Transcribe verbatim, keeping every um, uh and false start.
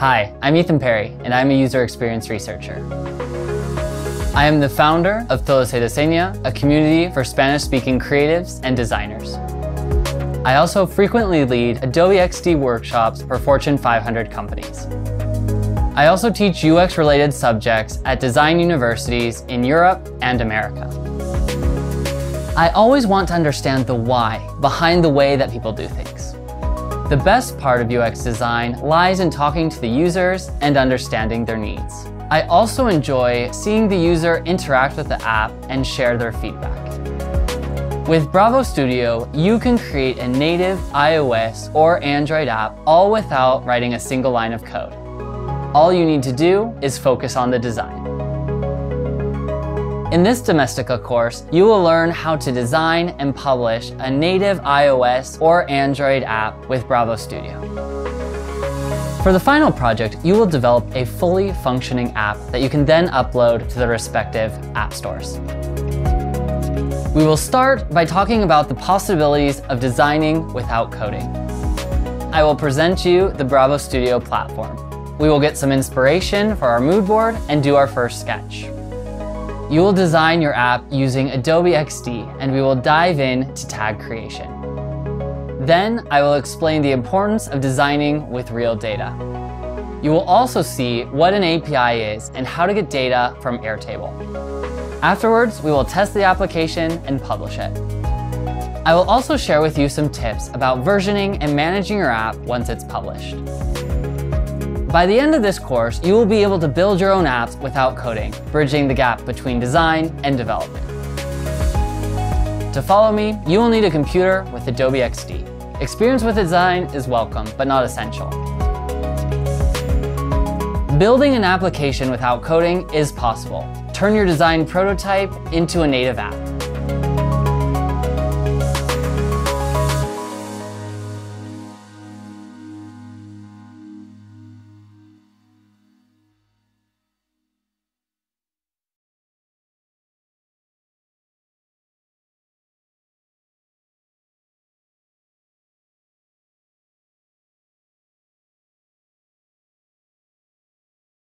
Hi, I'm Ethan Parry, and I'm a user experience researcher. I am the founder of Felicetasenia, a community for Spanish-speaking creatives and designers. I also frequently lead Adobe X D workshops for Fortune five hundred companies. I also teach U X-related subjects at design universities in Europe and America. I always want to understand the why behind the way that people do things. The best part of U X design lies in talking to the users and understanding their needs. I also enjoy seeing the user interact with the app and share their feedback. With Bravo Studio, you can create a native iOS or Android app all without writing a single line of code. All you need to do is focus on the design. In this Domestika course, you will learn how to design and publish a native iOS or Android app with Bravo Studio. For the final project, you will develop a fully functioning app that you can then upload to the respective app stores. We will start by talking about the possibilities of designing without coding. I will present you the Bravo Studio platform. We will get some inspiration for our mood board and do our first sketch. You will design your app using Adobe X D, and we will dive in to tag creation. Then I will explain the importance of designing with real data. You will also see what an A P I is and how to get data from Airtable. Afterwards, we will test the application and publish it. I will also share with you some tips about versioning and managing your app once it's published. By the end of this course, you will be able to build your own apps without coding, bridging the gap between design and development. To follow me, you will need a computer with Adobe X D. Experience with design is welcome, but not essential. Building an application without coding is possible. Turn your design prototype into a native app.